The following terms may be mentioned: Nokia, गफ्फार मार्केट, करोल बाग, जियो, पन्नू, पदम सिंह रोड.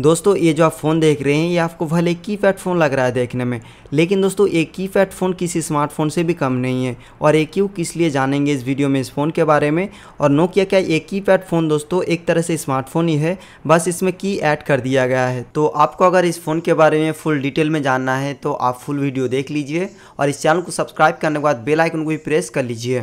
दोस्तों ये जो आप फ़ोन देख रहे हैं ये आपको भले कीपैड फ़ोन लग रहा है देखने में, लेकिन दोस्तों ये कीपैड फ़ोन किसी स्मार्टफोन से भी कम नहीं है। और ये क्यों, किस लिए जानेंगे इस वीडियो में इस फ़ोन के बारे में। और नोकिया का ये कीपैड फ़ोन दोस्तों एक तरह से स्मार्टफोन ही है, बस इसमें की ऐड कर दिया गया है। तो आपको अगर इस फ़ोन के बारे में फुल डिटेल में जानना है तो आप फुल वीडियो देख लीजिए और इस चैनल को सब्सक्राइब करने के बाद बेल आइकन को भी प्रेस कर लीजिए।